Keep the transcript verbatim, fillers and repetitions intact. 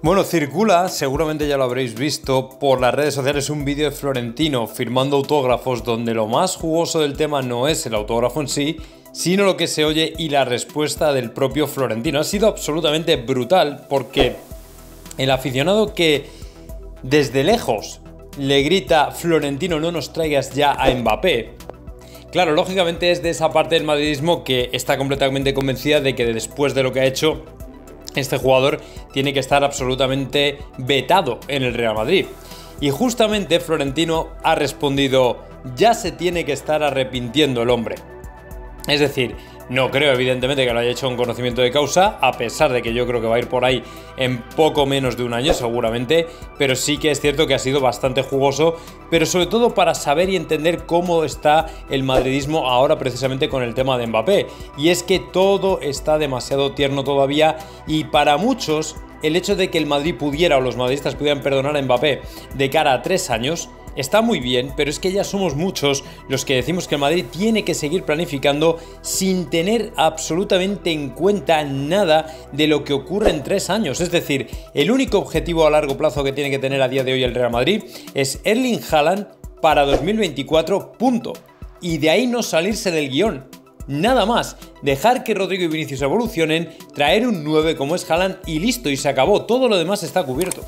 Bueno, circula, seguramente ya lo habréis visto por las redes sociales, un vídeo de Florentino firmando autógrafos donde lo más jugoso del tema no es el autógrafo en sí, sino lo que se oye y la respuesta del propio Florentino. Ha sido absolutamente brutal porque el aficionado que desde lejos le grita «Florentino, no nos traigas ya a Mbappé», claro, lógicamente es de esa parte del madridismo que está completamente convencida de que después de lo que ha hecho este jugador tiene que estar absolutamente vetado en el Real Madrid. Y justamente Florentino ha respondido, ya se tiene que estar arrepintiendo el hombre. Es decir, no creo evidentemente que lo haya hecho en conocimiento de causa, a pesar de que yo creo que va a ir por ahí en poco menos de un año seguramente, pero sí que es cierto que ha sido bastante jugoso, pero sobre todo para saber y entender cómo está el madridismo ahora precisamente con el tema de Mbappé. Y es que todo está demasiado tierno todavía y para muchos el hecho de que el Madrid pudiera o los madridistas pudieran perdonar a Mbappé de cara a tres años está muy bien, pero es que ya somos muchos los que decimos que el Madrid tiene que seguir planificando sin tener absolutamente en cuenta nada de lo que ocurre en tres años. Es decir, el único objetivo a largo plazo que tiene que tener a día de hoy el Real Madrid es Erling Haaland para dos mil veinticuatro, punto. Y de ahí no salirse del guión. Nada más, dejar que Rodrigo y Vinicius evolucionen, traer un nueve como es Haaland y listo, y se acabó. Todo lo demás está cubierto.